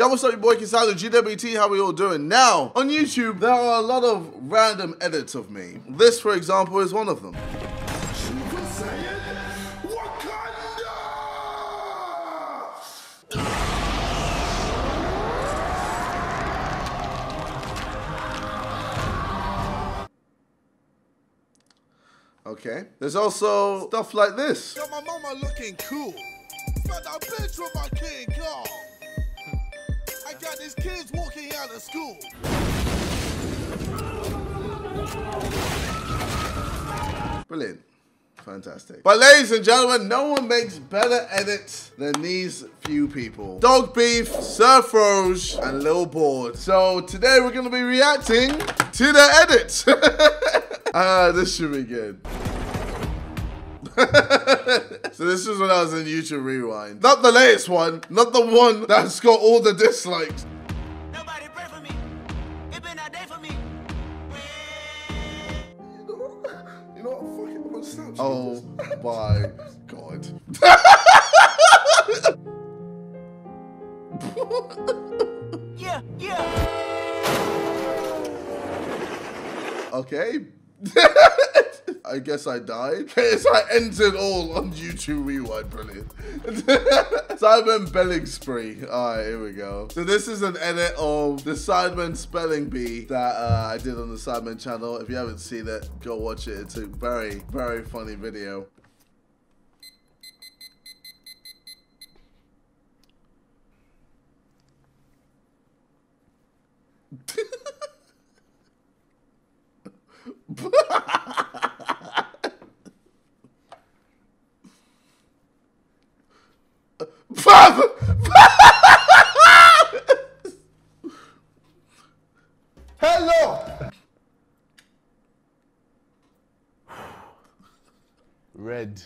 Yo, what's up, your boy KSI, GWT, how we all doing? Now, on YouTube, there are a lot of random edits of me. This, for example, is one of them. Okay. There's also stuff like this. Got my mama looking cool. But I bitch with my kid, y'all. I got these kids walking out of school. Brilliant. Fantastic. But ladies and gentlemen, no one makes better edits than these few people. Dogbeef, SurfRoze, and Lil Board. So today we're gonna be reacting to their edits. This should be good. So this is when I was in YouTube Rewind. Not the latest one, not the one that's got all the dislikes. Nobody pray for me. It been a day for me. You know what? Fuck it, I'm gonna snap. Oh my god. Yeah. Okay. I guess I died. KSI ends it all on YouTube Rewind, brilliant. Sidemen belling spree. Alright, here we go. So this is an edit of the Sidemen spelling bee that I did on the Sidemen channel. If you haven't seen it, go watch it. It's a very, very funny video. Hello. Red.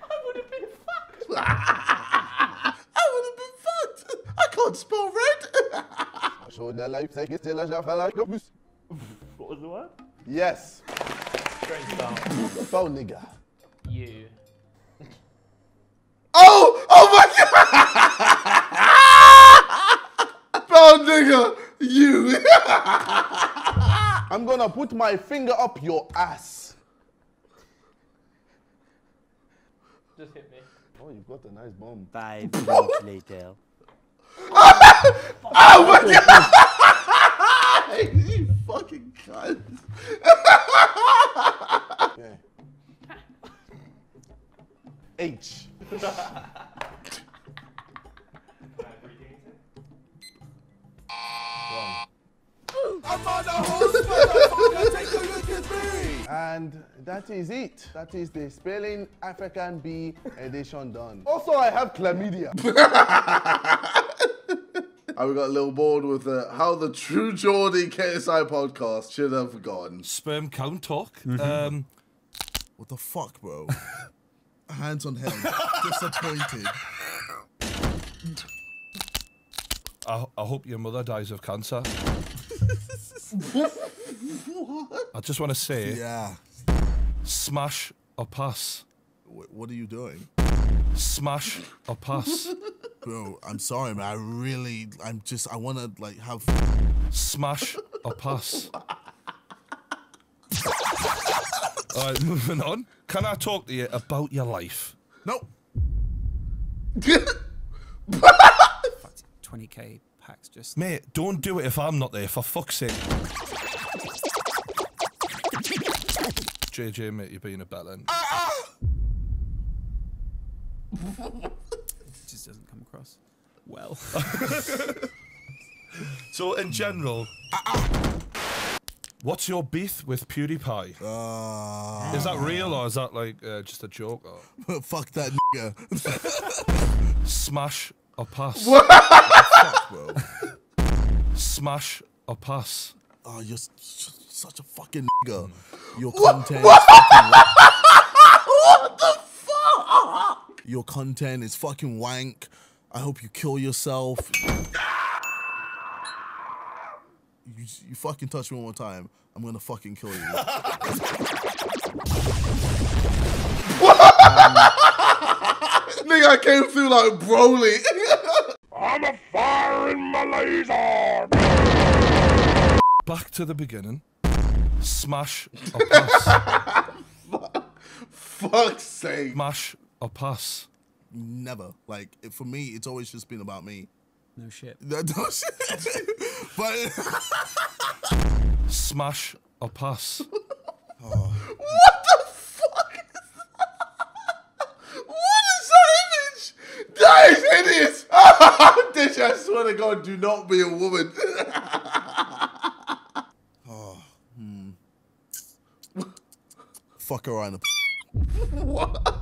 I would have been fucked. I can't spell red. I showed that life like it's a like a goose. What was the word? Yes. Great start. Phone nigga. You. Oh, nigga, you. I'm gonna put my finger up your ass. Just hit me. Oh, you've got a nice bomb. 5 minutes later. Oh my god! You fucking cunt. Okay. H. And that is it. That is the spelling African bee edition done. Also, I have chlamydia. And we got a little board with the how the true Geordie KSI podcast should have gone. Sperm count talk. What the fuck, bro? Hands on head. Disappointed. I hope your mother dies of cancer. What? I just want to say, yeah. Smash or pass. What are you doing? Smash or pass. Bro, I'm sorry, man. I want to like have. Smash or pass. All right, moving on. Can I talk to you about your life? No. 20k packs just. Mate, don't do it if I'm not there, for fuck's sake. JJ, mate, you're being a bellend. It just doesn't come across well. So, in general, what's your beef with PewDiePie? Is that real or is that like just a joke? Or? Fuck that nigga. Smash or pass. What? What the fuck, bro? Smash or pass. Oh, you're such a fucking nigga. Your content is fucking what the fuck? Your content is fucking wank. I hope you kill yourself. You fucking touch me one more time, I'm gonna fucking kill you. Nigga, I came through like Broly. fire in my laser! Back to the beginning. Smash or pass. Fuck's sake. Smash or pass. Never. Like, for me, it's always just been about me. No shit. No shit. But... Smash or pass. Oh. What the fuck is that? What is that image? That is hideous. Deji, I swear to God, do not be a woman. Oh. Hmm. Fuck her on the... What?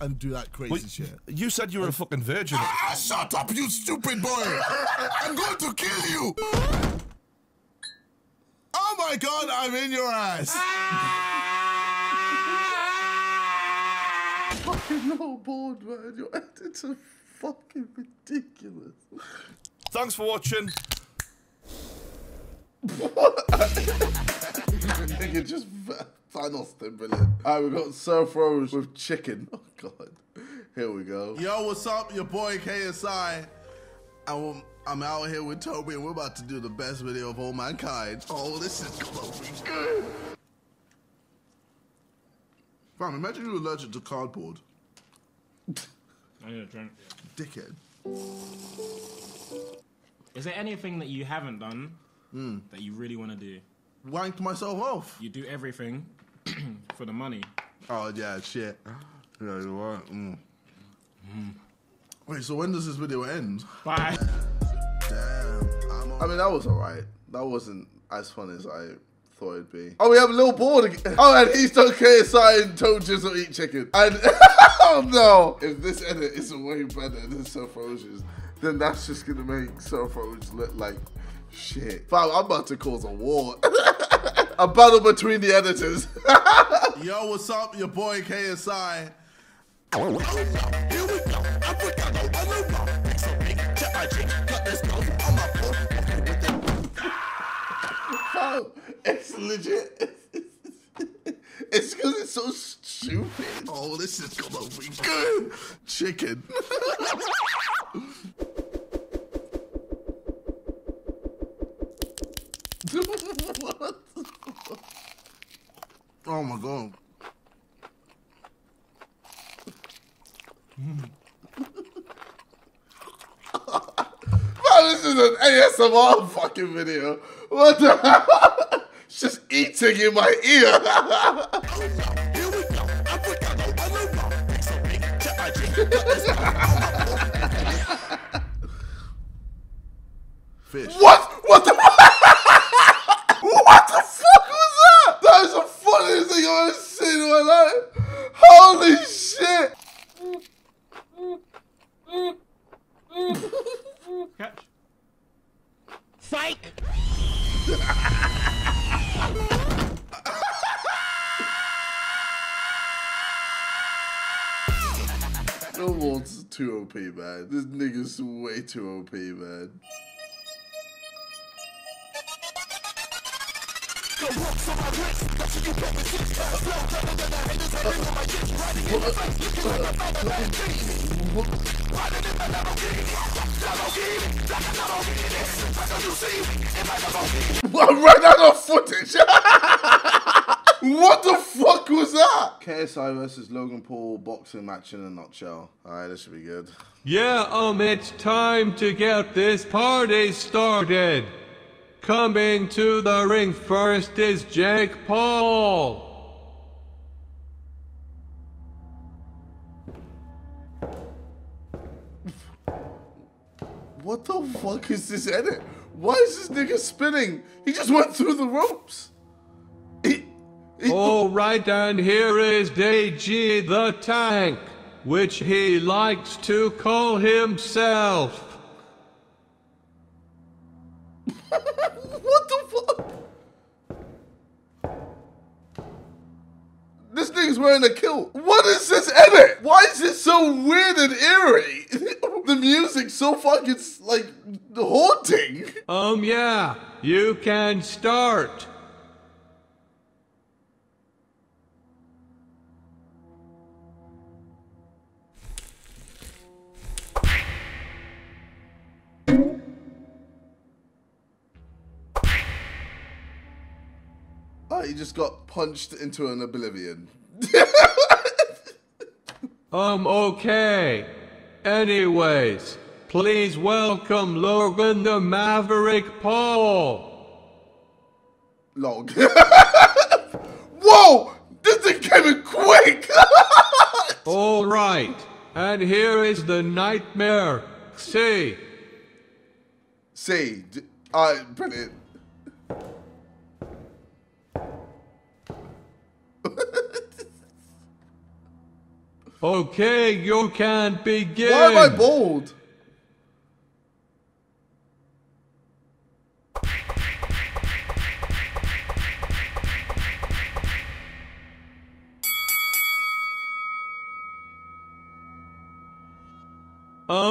And do that crazy shit. You said you were a fucking virgin. Ah, shut up, you stupid boy! I'm going to kill you! Oh my God, I'm in your ass! I'm fucking not bored, man. Your edits are fucking ridiculous. Thanks for watching. You just Thanos them, brilliant. Alright, we got SurfRoze with chicken. Oh God, here we go. Yo, what's up? Your boy KSI. I'm out here with Toby, and we're about to do the best video of all mankind. Oh, this is gonna be good. Fam, imagine you're allergic to cardboard. I need a drink. Dickhead. Is there anything that you haven't done that you really want to do? Wanked myself off. You do everything for the money. Oh yeah, shit. Yeah, you are. Wait, so when does this video end? Bye. Damn. I mean, that was alright. That wasn't as fun as I thought it'd be. Oh, we have a little board again. Oh, and he's done KSI and Toe Jizzle eat chicken. And oh no! If this edit isn't way better than SurfRoze's, then that's just gonna make SurfRoze look like shit. Fam, I'm about to cause a war. A battle between the editors. Yo, what's up? Your boy KSI. Fam, it's legit. It's because it's so stupid. Oh, this is gonna be good. Chicken. What? Oh my God. Man, this is an ASMR fucking video. What the hell? It's just eating in my ear. Fish. What? What the? What the fuck was that? That was the funniest thing I've ever seen in my life. Holy shit. Catch. Fight. No one's too OP, man. This nigga's way too OP, man. I ran out of footage. What the fuck was that? KSI versus Logan Paul boxing match in a nutshell. Alright, this should be good. Yeah, it's time to get this party started. Coming to the ring first is Jake Paul. What the fuck is this edit? Why is this nigga spinning? He just went through the ropes. All right, and here is Deji the Tank, which he likes to call himself. What the fuck? This nigga's wearing a kilt. What is this edit? Why is this so weird and eerie? The music's so fucking, like, haunting. Yeah, you can start. He just got punched into an oblivion. Okay. Anyways, please welcome Logan the Maverick Paul. Log. Whoa! This thing came in quick! Alright, and here is the nightmare. See. See. Brilliant. Okay, you can begin. Why am I bold?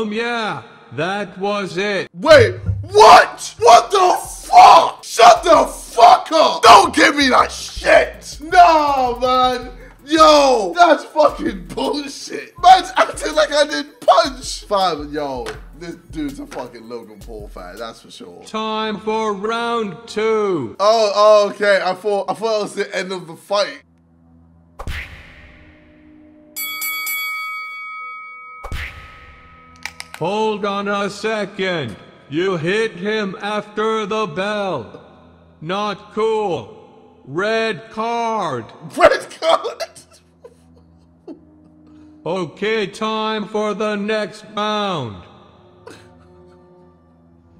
Yeah, that was it. Wait, what? What the fuck? Shut the fuck up! Don't give me that shit! No, man. Yo, that's fucking bullshit. Man's acting like I didn't punch. Fam, yo, this dude's a fucking Logan Paul fan, that's for sure. Time for round two. Oh, okay, I thought it was the end of the fight. Hold on a second. You hit him after the bell. Not cool. Red card. Red card? Okay, time for the next round.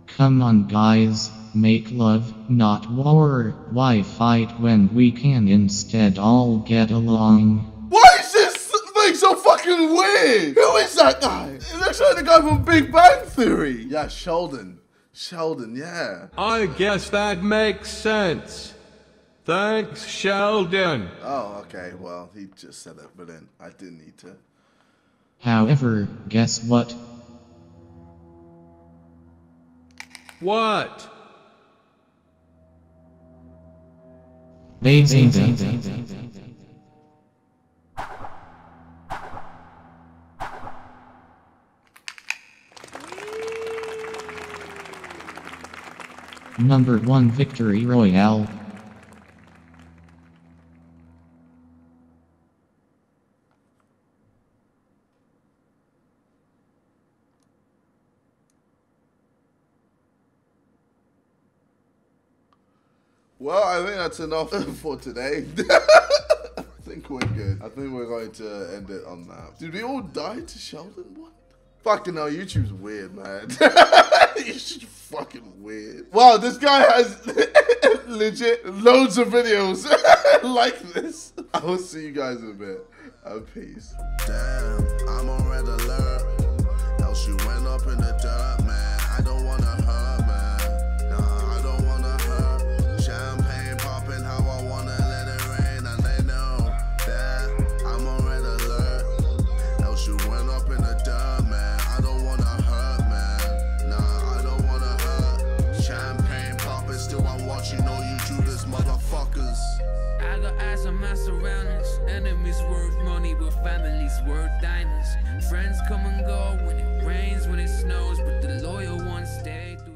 Come on, guys. Make love, not war. Why fight when we can instead all get along? Why is this thing so fucking weird? Who is that guy? It looks like the guy from Big Bang Theory. Yeah, Sheldon. Sheldon, yeah. I guess that makes sense. Thanks, Sheldon. Oh, okay. Well, he just said it, but then I didn't need to. However, guess what? What? BAYZANZE. Number 1 Victory Royale. Well, I think that's enough for today. I think we're good. I think we're going to end it on that. Did we all die to Sheldon? What? Fucking hell, YouTube's weird, man. YouTube's fucking weird. Wow, this guy has legit loads of videos like this. I will see you guys in a bit. Peace. Damn, I'm on red alert. Else you went up in the dirt, man. I don't want to hurt, man. I got eyes on my surroundings. Enemies worth money, but families worth diamonds. Friends come and go when it rains, when it snows, but the loyal ones stay through.